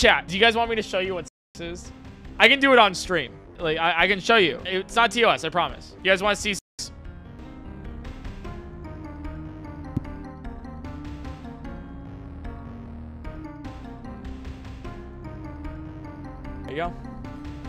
Chat, do you guys want me to show you what sex is? I can do it on stream. Like, I can show you. It's not TOS, I promise. You guys want to see sex? There you go.